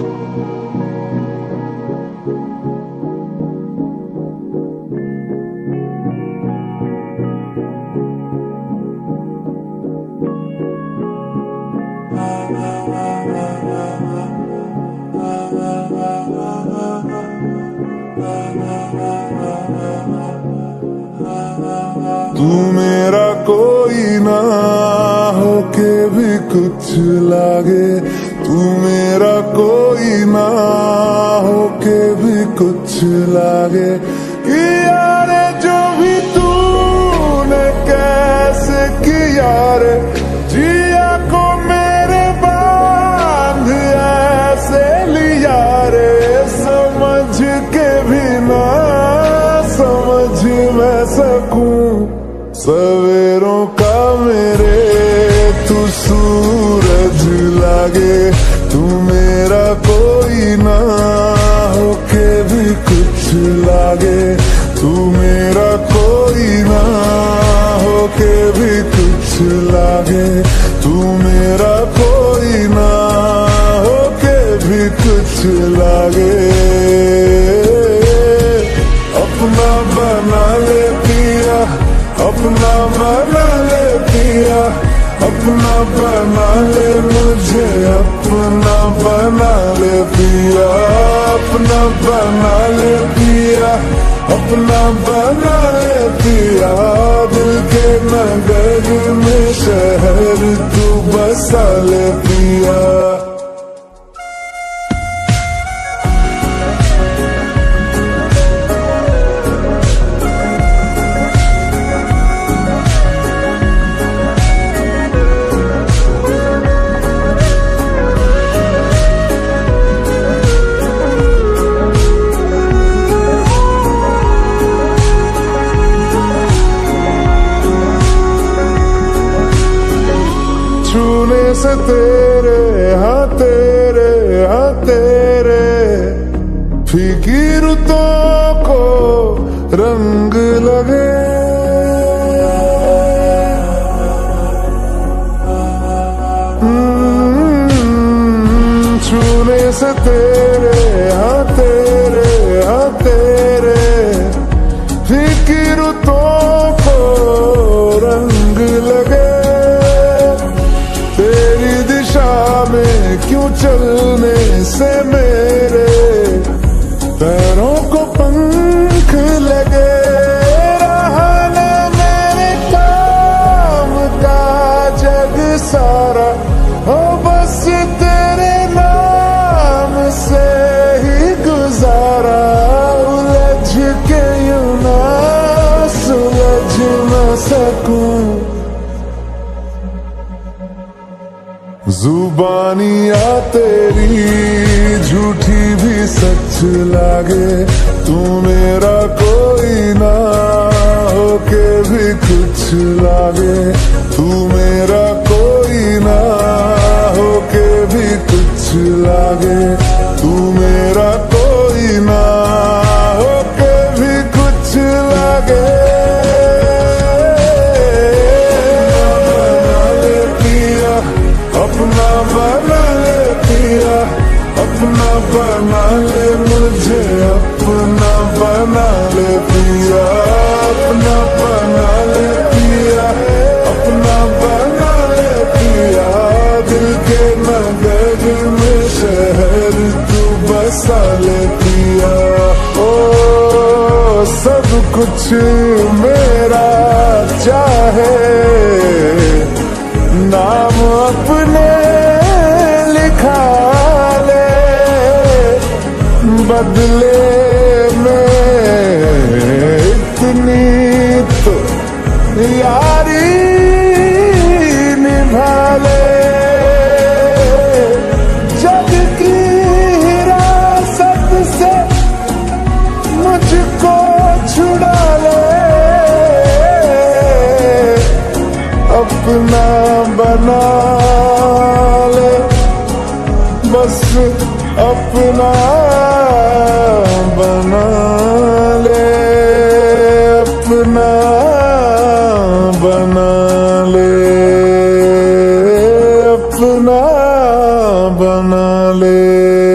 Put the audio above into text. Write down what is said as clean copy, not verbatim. तू मेरा कोई ना हो के भी कुछ लागे, तू मेरा कोई ना हो के भी कुछ लागे। कि यारे जो भी तूने कैसे किया रे, जिया को मेरे बांध ऐसे लिया रे, समझ के भी ना समझ मैं सकूं। सवेरों का मेरे तू सूरज लागे, तू मेरा कोई ना हो के भी कुछ लागे, तू मेरा कोई ना हो के भी कुछ लागे, तू मेरा कोई ना हो के भी कुछ लागे। अपना बना ले पिया, अपना बना ले पिया, अपना बना ले मुझे, अपना बना ले पिया, अपना बना ले पिया, अपना बना ले पिया। दिल के नगर में शहर तू बसा ले पिया। छूने से तेरे हाँ तेरे हाँ तेरे फीकी रुतों को रंग लगे, छूने से तेरे हाँ तेरे हाँ तेरे फीकी रुतों को रंग लगे। तेरी दिशा में क्यों चलने से मेरे पैरों को पंख लगे, रहा ना मेरे काम का जग सारा, हो बस तेरे नाम से ही गुजारा। उलझ के यूं ना सुलझ ना सकूं, जुबानियाँ तेरी झूठी भी सच लागे, तू मेरा कोई ना हो के भी कुछ लागे, तू मेरा कोई ना हो के भी कुछ लागे, तू मेरा कोई ना हो के भी कुछ लागे। अपना बना ले मुझे, अपना बना ले पिया, अपना बना ले पिया, अपना बना ले पिया। दिल के नगर में शहर तू बसा ले पिया। ओ सब कुछ मेरा चाहे नाम अपने बदले में इतनी तो यारी निभा ले। जग की हिरासत से मुझको छुड़ा ले, अपना बना ले, बस अपना बना ले, अपना बना ले, अपना बना ले।